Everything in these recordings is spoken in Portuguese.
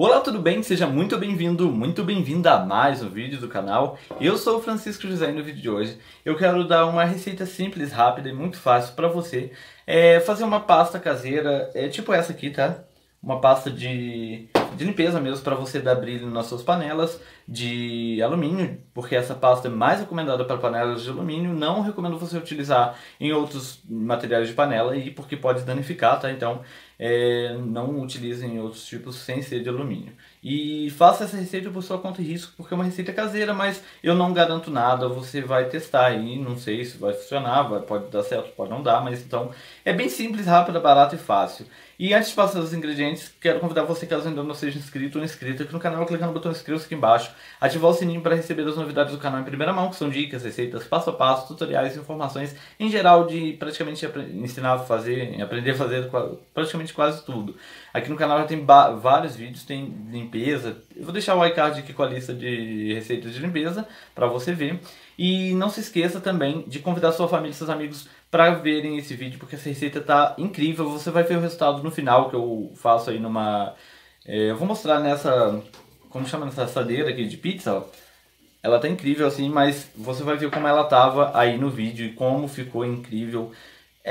Olá, tudo bem? Seja muito bem-vindo, muito bem-vinda a mais um vídeo do canal. Eu sou o Francisco José e no vídeo de hoje eu quero dar uma receita simples, rápida e muito fácil para você fazer uma pasta caseira, tipo essa aqui, tá? Uma pasta de limpeza mesmo para você dar brilho nas suas panelas de alumínio, porque essa pasta é mais recomendada para panelas de alumínio. Não recomendo você utilizar em outros materiais de panela aí, porque pode danificar, tá? Então não utilizem outros tipos sem ser de alumínio. E faça essa receita por sua conta e risco, porque é uma receita caseira, mas eu não garanto nada. Você vai testar aí, não sei se vai funcionar, pode dar certo, pode não dar, mas então é bem simples, rápida, barata e fácil. E antes de passar os ingredientes, quero convidar você, caso ainda não seja inscrito ou inscrita aqui no canal, clicar no botão inscreva-se aqui embaixo, ativar o sininho para receber as novidades do canal em primeira mão, que são dicas, receitas, passo a passo, tutoriais, informações em geral de praticamente ensinar a fazer, aprender a fazer praticamente quase tudo. Aqui no canal já tem vários vídeos, tem limpeza. Eu vou deixar o iCard aqui com a lista de receitas de limpeza para você ver. E não se esqueça também de convidar sua família e seus amigos para verem esse vídeo, porque essa receita tá incrível. Você vai ver o resultado no final que eu faço aí numa... eu vou mostrar nessa... como chama? Nessa assadeira aqui de pizza, ó. Ela tá incrível assim, mas você vai ver como ela tava aí no vídeo e como ficou incrível.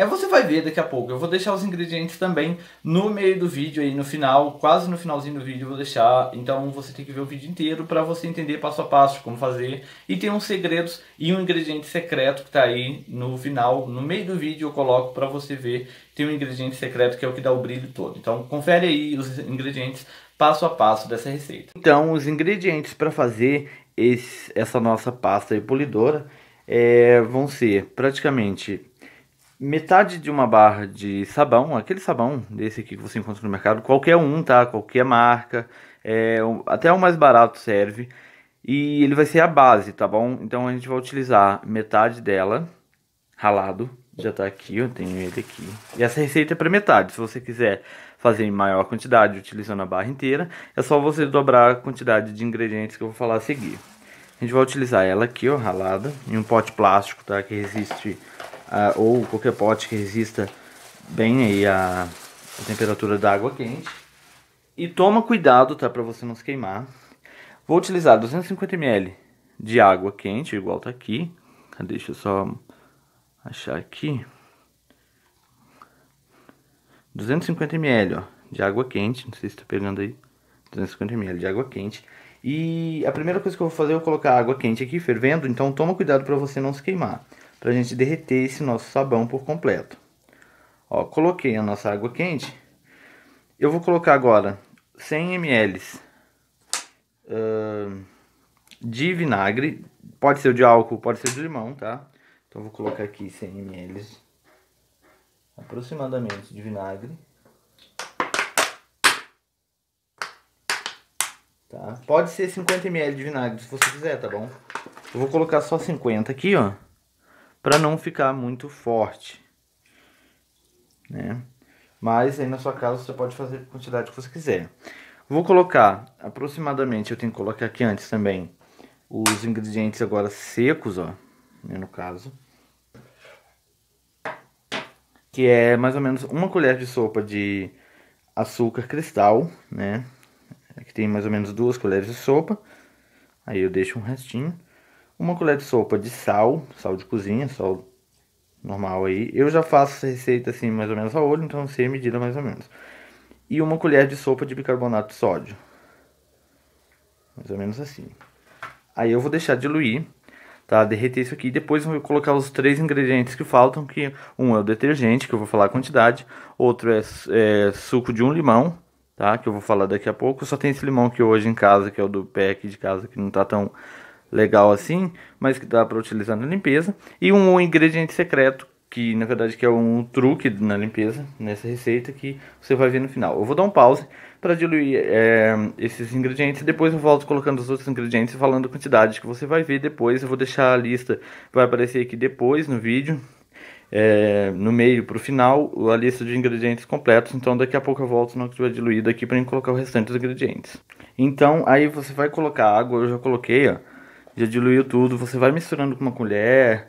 Você vai ver daqui a pouco. Eu vou deixar os ingredientes também no meio do vídeo aí, no final, quase no finalzinho do vídeo eu vou deixar. Então você tem que ver o vídeo inteiro para você entender passo a passo como fazer. E tem uns segredos e um ingrediente secreto que tá aí no final, no meio do vídeo eu coloco para você ver. Tem um ingrediente secreto que é o que dá o brilho todo. Então confere aí os ingredientes passo a passo dessa receita. Então os ingredientes para fazer essa nossa pasta aí polidora vão ser praticamente metade de uma barra de sabão, aquele sabão desse aqui que você encontra no mercado, qualquer um, tá? Qualquer marca, até o mais barato serve. E ele vai ser a base, tá bom? Então a gente vai utilizar metade dela, ralado, já tá aqui, eu tenho ele aqui. E essa receita é para metade, se você quiser fazer em maior quantidade utilizando a barra inteira, é só você dobrar a quantidade de ingredientes que eu vou falar a seguir. A gente vai utilizar ela aqui, ó, ralada, em um pote plástico, tá? Que resiste... ou qualquer pote que resista bem aí a temperatura da água quente. E toma cuidado, tá, para você não se queimar. Vou utilizar 250 ml de água quente, igual tá aqui. Deixa eu só achar aqui. 250 ml, ó, de água quente, não sei se tá pegando aí. 250 ml de água quente. E a primeira coisa que eu vou fazer é colocar água quente aqui fervendo, então toma cuidado para você não se queimar, pra gente derreter esse nosso sabão por completo. Ó, coloquei a nossa água quente. Eu vou colocar agora 100 ml de vinagre. Pode ser de álcool, pode ser de limão, tá? Então eu vou colocar aqui 100 ml aproximadamente de vinagre. Tá? Pode ser 50 ml de vinagre, se você quiser, tá bom? Eu vou colocar só 50 aqui, ó, para não ficar muito forte, né? Mas aí na sua casa você pode fazer a quantidade que você quiser. Vou colocar aproximadamente, eu tenho que colocar aqui antes também os ingredientes agora secos, ó, né, no caso, que é mais ou menos uma colher de sopa de açúcar cristal, né? Aqui tem mais ou menos 2 colheres de sopa. Aí eu deixo um restinho. 1 colher de sopa de sal, sal de cozinha, sal normal aí. Eu já faço essa receita assim mais ou menos a olho, então eu sei a medida mais ou menos. E 1 colher de sopa de bicarbonato de sódio. Mais ou menos assim. Aí eu vou deixar diluir, tá? Derreter isso aqui. Depois eu vou colocar os 3 ingredientes que faltam, que um é o detergente, que eu vou falar a quantidade. Outro é suco de um limão, tá? Que eu vou falar daqui a pouco. Eu só tenho esse limão aqui hoje em casa, que é o do pé aqui de casa, que não tá tão... legal assim, mas que dá para utilizar na limpeza. E um ingrediente secreto, que na verdade que é um truque na limpeza, nessa receita, que você vai ver no final. Eu vou dar um pause para diluir esses ingredientes, depois eu volto colocando os outros ingredientes e falando a quantidade que você vai ver depois. Eu vou deixar a lista, vai aparecer aqui depois no vídeo, no meio para o final, a lista de ingredientes completos. Então daqui a pouco eu volto na que tiver diluído aqui para colocar o restante dos ingredientes. Então aí você vai colocar água, eu já coloquei, ó. Já diluiu tudo, você vai misturando com uma colher,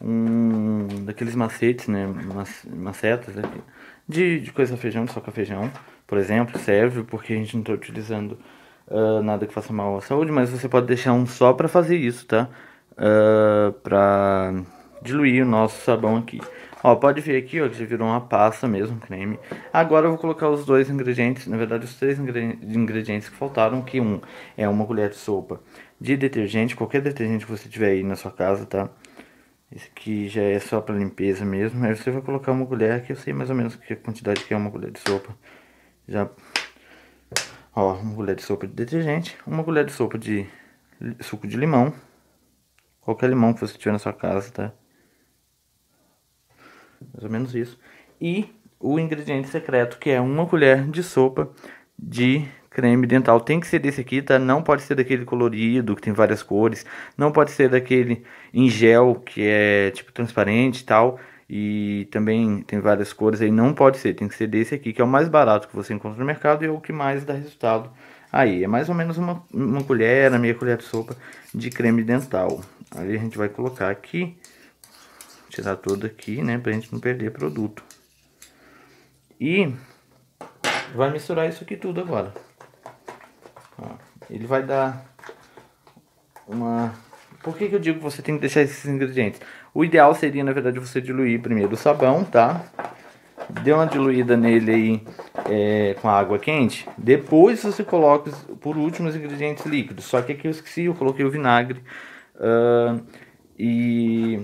um daqueles macetes, né, macetas, de coisa feijão, só com feijão, por exemplo, serve porque a gente não está utilizando nada que faça mal à saúde, mas você pode deixar um só para fazer isso, tá? Para diluir o nosso sabão aqui. Ó, pode ver aqui, ó, que já virou uma pasta mesmo, creme. Agora eu vou colocar os dois ingredientes, na verdade os três ingredientes que faltaram, que um é uma colher de sopa de detergente, qualquer detergente que você tiver aí na sua casa, tá? Esse aqui já é só para limpeza mesmo. Aí você vai colocar uma colher, que eu sei mais ou menos que a quantidade que é uma colher de sopa. Já, ó, uma colher de sopa de detergente, uma colher de sopa de suco de limão, qualquer limão que você tiver na sua casa, tá? Mais ou menos isso. E o ingrediente secreto, que é uma colher de sopa de creme dental. Tem que ser desse aqui, tá? Não pode ser daquele colorido, que tem várias cores. Não pode ser daquele em gel, que é tipo transparente e tal, e também tem várias cores aí. Não pode ser, tem que ser desse aqui, que é o mais barato que você encontra no mercado e é o que mais dá resultado. Aí, é mais ou menos uma colher, meia colher de sopa de creme dental. Aí a gente vai colocar aqui, tirar tudo aqui, né, pra gente não perder produto. E vai misturar isso aqui tudo agora. Ó, ele vai dar uma... Por que que eu digo que você tem que deixar esses ingredientes? O ideal seria, na verdade, você diluir primeiro o sabão, tá? Deu uma diluída nele aí com a água quente. Depois você coloca, por último, os ingredientes líquidos. Só que aqui eu esqueci, eu coloquei o vinagre e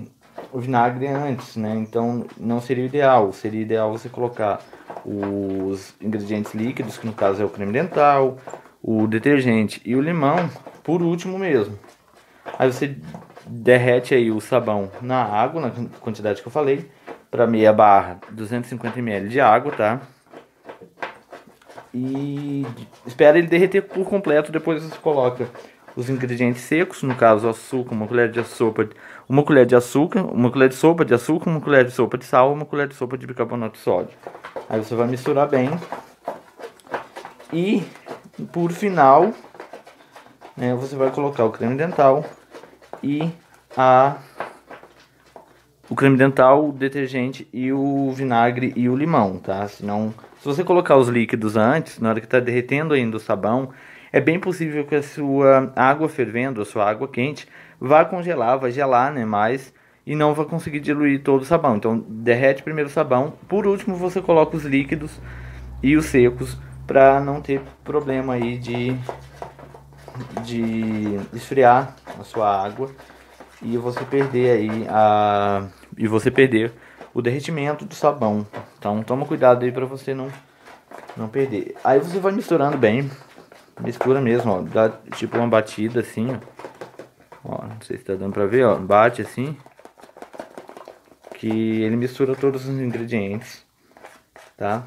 o vinagre antes, né? Então não seria ideal. Seria ideal você colocar os ingredientes líquidos, que no caso é o creme dental, o detergente e o limão, por último mesmo. Aí você derrete aí o sabão na água, na quantidade que eu falei, para meia barra, 250 ml de água, tá? E espera ele derreter por completo. Depois você coloca os ingredientes secos, no caso açúcar, uma colher de sopa de açúcar, uma colher de sopa de sal, uma colher de sopa de bicarbonato de sódio. Aí você vai misturar bem. E por final, né, você vai colocar o creme dental e o creme dental, o detergente e o vinagre e o limão, tá? Senão, se você colocar os líquidos antes, na hora que tá derretendo ainda o sabão, é bem possível que a sua água fervendo, a sua água quente, vá congelar, vai gelar, né, mais, e não vai conseguir diluir todo o sabão. Então, derrete primeiro o sabão, por último você coloca os líquidos e os secos, para não ter problema aí de esfriar a sua água e você perder aí o derretimento do sabão. Então, toma cuidado aí para você não perder. Aí você vai misturando bem. Mistura mesmo, ó, dá tipo uma batida assim, ó, não sei se tá dando pra ver, ó, bate assim, que ele mistura todos os ingredientes, tá?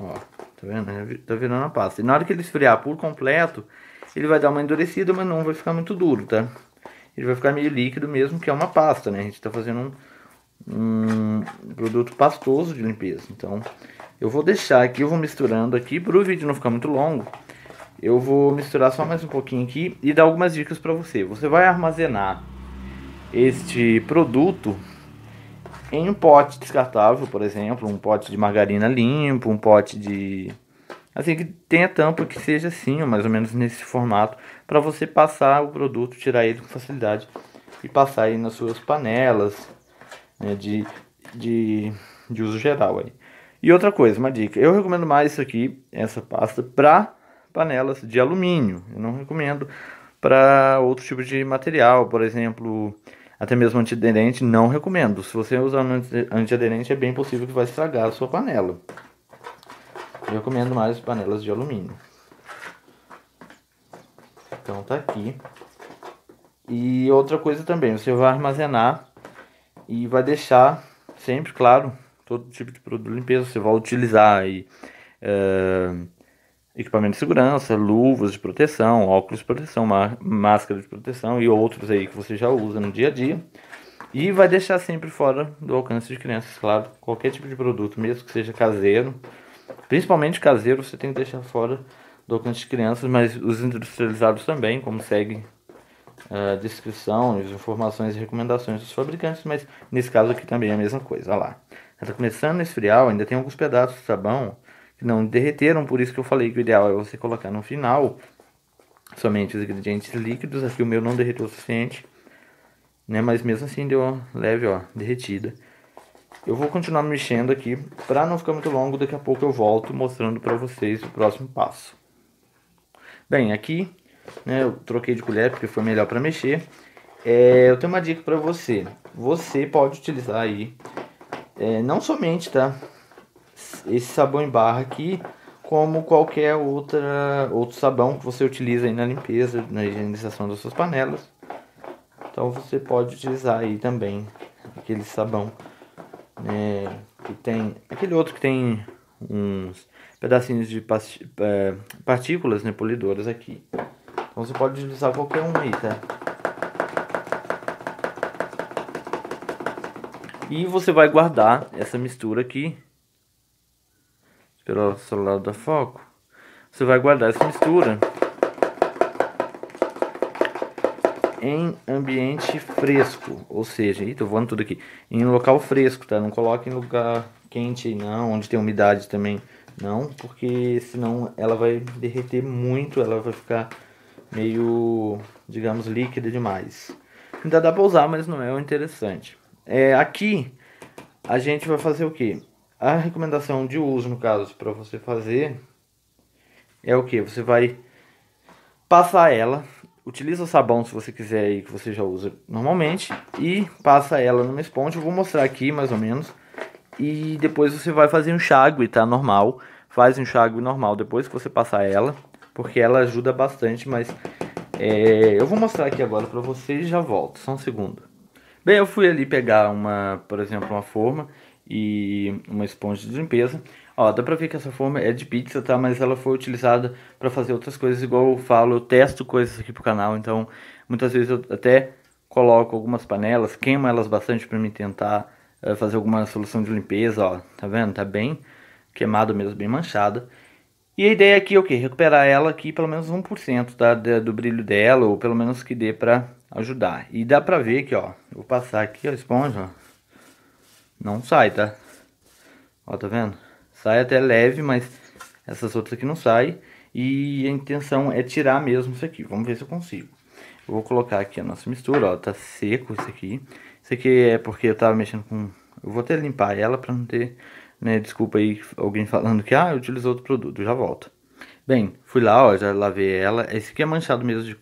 Ó, tá vendo? Tá virando a pasta. E na hora que ele esfriar por completo, ele vai dar uma endurecida, mas não vai ficar muito duro, tá? Ele vai ficar meio líquido mesmo, que é uma pasta, né? A gente tá fazendo um produto pastoso de limpeza, então... Eu vou deixar aqui, eu vou misturando aqui, para o vídeo não ficar muito longo. Eu vou misturar só mais um pouquinho aqui e dar algumas dicas para você. Você vai armazenar este produto em um pote descartável, por exemplo, um pote de margarina limpo, um pote de... assim, que tenha tampa, que seja assim, ou mais ou menos nesse formato, para você passar o produto, tirar ele com facilidade e passar aí nas suas panelas, né, de uso geral aí. E outra coisa, uma dica, eu recomendo mais isso aqui, essa pasta, para panelas de alumínio. Eu não recomendo para outro tipo de material, por exemplo, até mesmo antiaderente, não recomendo. Se você usar um antiaderente, é bem possível que vai estragar a sua panela. Eu recomendo mais panelas de alumínio. Então tá aqui. E outra coisa também, você vai armazenar e vai deixar sempre, claro... todo tipo de produto de limpeza, você vai utilizar aí equipamento de segurança, luvas de proteção, óculos de proteção, máscara de proteção e outros aí que você já usa no dia a dia. E vai deixar sempre fora do alcance de crianças, claro, qualquer tipo de produto, mesmo que seja caseiro. Principalmente caseiro, você tem que deixar fora do alcance de crianças, mas os industrializados também, como segue a descrição, as informações e recomendações dos fabricantes, mas nesse caso aqui também é a mesma coisa, olha lá. Está começando a esfriar, ainda tem alguns pedaços de sabão que não derreteram, por isso que eu falei que o ideal é você colocar no final somente os ingredientes líquidos. Aqui o meu não derreteu o suficiente, né? Mas mesmo assim deu uma leve, ó, derretida. Eu vou continuar mexendo aqui para não ficar muito longo, daqui a pouco eu volto mostrando para vocês o próximo passo. Bem, aqui, né, eu troquei de colher porque foi melhor para mexer. Eu tenho uma dica para você. Você pode utilizar aí, não somente, tá, esse sabão em barra aqui, como qualquer outro sabão que você utiliza aí na limpeza, na higienização das suas panelas. Então você pode utilizar aí também aquele sabão, né, que tem aquele outro que tem uns pedacinhos de partículas, né, polidoras aqui. Então você pode utilizar qualquer um aí, tá? E você vai guardar essa mistura aqui. Esperar o celular dar foco. Você vai guardar essa mistura em ambiente fresco, ou seja, tô voando tudo aqui, em local fresco, tá? Não coloque em lugar quente, não, onde tem umidade também, não, porque senão ela vai derreter muito, ela vai ficar meio, digamos, líquida demais. Ainda dá pra usar, mas não é o interessante. Aqui a gente vai fazer o que? A recomendação de uso, no caso, para você fazer é o que? Você vai passar ela. Utiliza o sabão, se você quiser, aí que você já usa normalmente, e passa ela numa esponja. Eu vou mostrar aqui mais ou menos. E depois você vai fazer um enxágue, tá? Normal. Faz um enxágue normal depois que você passar ela, porque ela ajuda bastante. Mas eu vou mostrar aqui agora pra vocês e já volto. Só um segundo. Bem, eu fui ali pegar uma, por exemplo, uma forma e uma esponja de limpeza. Ó, dá pra ver que essa forma é de pizza, tá? Mas ela foi utilizada pra fazer outras coisas. Igual eu falo, eu testo coisas aqui pro canal. Então, muitas vezes eu até coloco algumas panelas, queimo elas bastante pra mim tentar fazer alguma solução de limpeza, ó. Tá vendo? Tá bem queimado mesmo, bem manchada. E a ideia aqui é o que? Recuperar ela aqui pelo menos 1%, tá? Do brilho dela, ou pelo menos que dê pra ajudar. E dá pra ver que, ó, eu vou passar aqui, ó, a esponja, ó. Não sai, tá? Ó, tá vendo? Sai até leve, mas essas outras aqui não saem. E a intenção é tirar mesmo isso aqui. Vamos ver se eu consigo. Eu vou colocar aqui a nossa mistura, ó. Tá seco isso aqui. Isso aqui é porque eu tava mexendo com... Eu vou até limpar ela pra não ter, né, desculpa aí alguém falando que, ah, eu utilizou outro produto. Eu já volto. Bem, fui lá, ó, já lavei ela. Esse aqui é manchado mesmo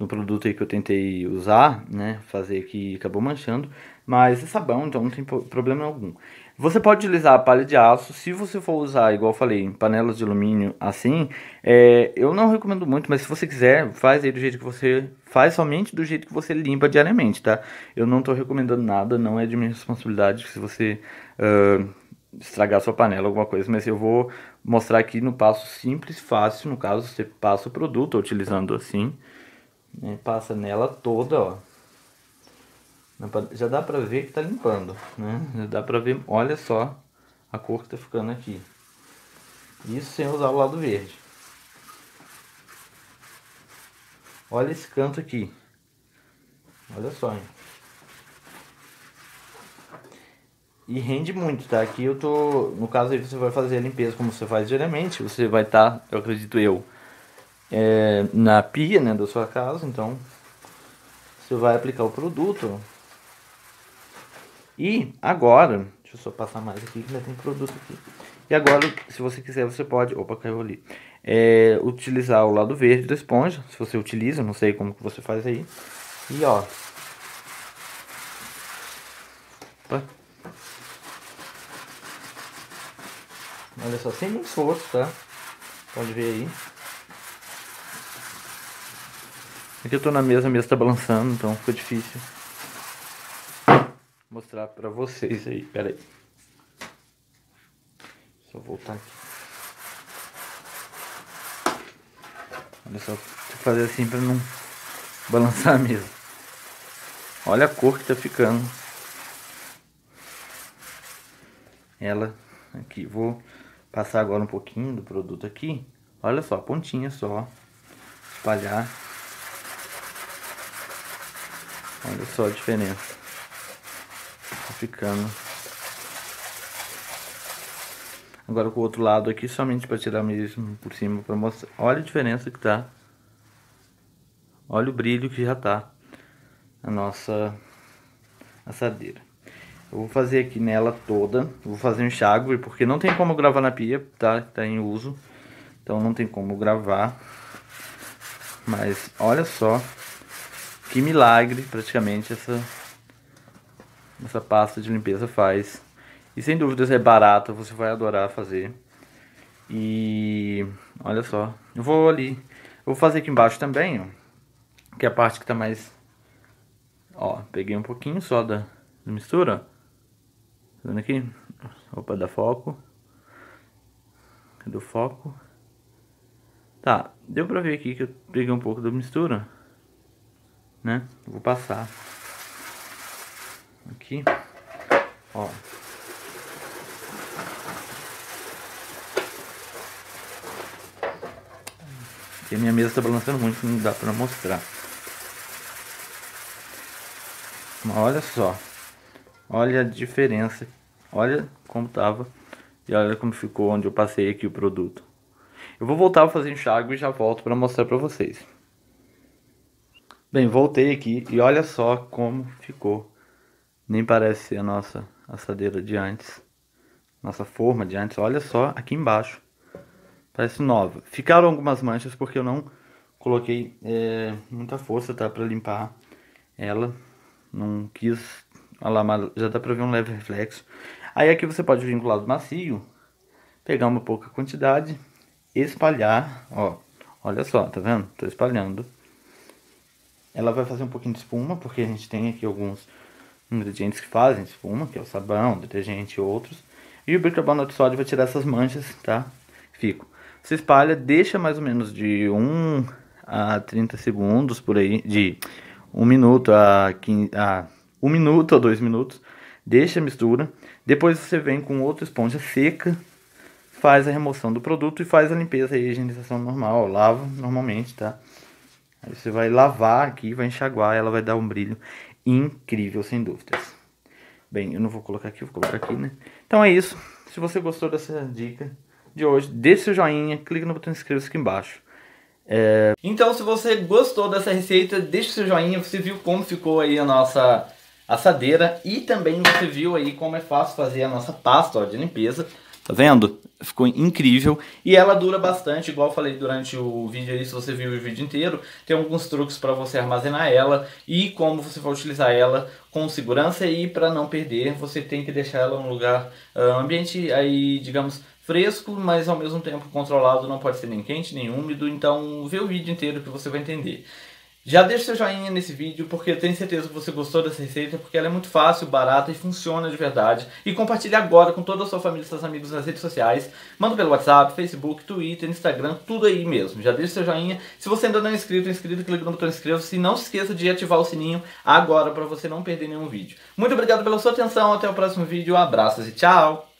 no produto aí que eu tentei usar, né, fazer aqui, acabou manchando, mas é sabão, então não tem problema algum. Você pode utilizar a palha de aço, se você for usar, igual eu falei, em panelas de alumínio assim, eu não recomendo muito, mas se você quiser, faz aí do jeito que você faz, somente do jeito que você limpa diariamente, tá? Eu não tô recomendando nada, não é de minha responsabilidade se você estragar sua panela, alguma coisa, mas eu vou mostrar aqui no passo simples, fácil, no caso, você passa o produto, utilizando assim, passa nela toda, ó. Já dá pra ver que tá limpando, né? Já dá pra ver, olha só a cor que tá ficando aqui. Isso sem usar o lado verde. Olha esse canto aqui. Olha só, hein? E rende muito, tá? Aqui eu tô... No caso aí você vai fazer a limpeza como você faz diariamente. Você vai estar, eu acredito eu, na pia, né, da sua casa, então você vai aplicar o produto. E agora, deixa eu só passar mais aqui que ainda tem produto aqui. E agora, se você quiser, você pode, opa, caiu ali, utilizar o lado verde da esponja, se você utiliza, não sei como que você faz aí. E ó, opa. Olha só, sem muito esforço, tá? Pode ver aí. Aqui eu tô na mesa, a mesa tá balançando, então ficou difícil mostrar pra vocês aí, pera aí. Só voltar aqui. Olha só, fazer assim pra não balançar a mesa. Olha a cor que tá ficando. Ela, aqui, vou passar agora um pouquinho do produto aqui. Olha só, a pontinha só, espalhar. Olha só a diferença. Tá ficando Agora com o outro lado aqui, somente para tirar mesmo por cima para mostrar. Olha a diferença que tá. Olha o brilho que já tá a nossa assadeira. Eu vou fazer aqui nela toda. Vou fazer um enxágue, porque não tem como gravar na pia, tá? Tá em uso. Então não tem como gravar. Mas olha só que milagre praticamente essa pasta de limpeza faz. E sem dúvidas é barata, você vai adorar fazer. E olha só, eu vou ali, eu vou fazer aqui embaixo também, ó, que é a parte que tá mais, ó, peguei um pouquinho só da mistura, tá vendo aqui? Opa, dá foco, cadê o foco? Tá, deu pra ver aqui que eu peguei um pouco da mistura, né? Vou passar aqui, ó. Porque minha mesa tá balançando muito, não dá pra mostrar. Mas olha só. Olha a diferença. Olha como tava. E olha como ficou onde eu passei aqui o produto. Eu vou voltar a fazer enxágue e já volto pra mostrar pra vocês. Bem, voltei aqui e olha só como ficou. Nem parece a nossa assadeira de antes. Nossa forma de antes. Olha só aqui embaixo. Parece nova. Ficaram algumas manchas porque eu não coloquei muita força, tá? Pra limpar ela. Não quis. Olha lá, já dá pra ver um leve reflexo. Aí aqui você pode vir com o lado macio. Pegar uma pouca quantidade. Espalhar. Ó, olha só, tá vendo? Tô espalhando. Ela vai fazer um pouquinho de espuma. Porque a gente tem aqui alguns ingredientes que fazem espuma. Que é o sabão, detergente e outros. E o bicarbonato de sódio vai tirar essas manchas, tá? Fico. Você espalha, deixa mais ou menos de 1 a 30 segundos por aí, de 1 minuto a 15, a 1 minuto a 2 minutos, deixa a mistura, depois você vem com outra esponja seca, faz a remoção do produto e faz a limpeza e a higienização normal, lava normalmente, tá? Aí você vai lavar aqui, vai enxaguar, ela vai dar um brilho incrível, sem dúvidas. Bem, eu não vou colocar aqui, vou colocar aqui, né? Então é isso, se você gostou dessa dica de hoje, deixe seu joinha, clica no botão inscreva-se aqui embaixo. Então, se você gostou dessa receita, deixe seu joinha, você viu como ficou aí a nossa assadeira e também você viu aí como é fácil fazer a nossa pasta, ó, de limpeza. Tá vendo? Ficou incrível e ela dura bastante, igual eu falei durante o vídeo aí, se você viu o vídeo inteiro, tem alguns truques para você armazenar ela e como você vai utilizar ela com segurança e para não perder, você tem que deixar ela em um lugar, ambiente aí, digamos, fresco, mas ao mesmo tempo controlado, não pode ser nem quente, nem úmido, então vê o vídeo inteiro que você vai entender. Já deixa seu joinha nesse vídeo, porque eu tenho certeza que você gostou dessa receita, porque ela é muito fácil, barata e funciona de verdade. E compartilhe agora com toda a sua família e seus amigos nas redes sociais. Manda pelo WhatsApp, Facebook, Twitter, Instagram, tudo aí mesmo. Já deixa seu joinha. Se você ainda não é inscrito, clica no botão inscreva-se. E não se esqueça de ativar o sininho agora, para você não perder nenhum vídeo. Muito obrigado pela sua atenção, até o próximo vídeo, abraços e tchau!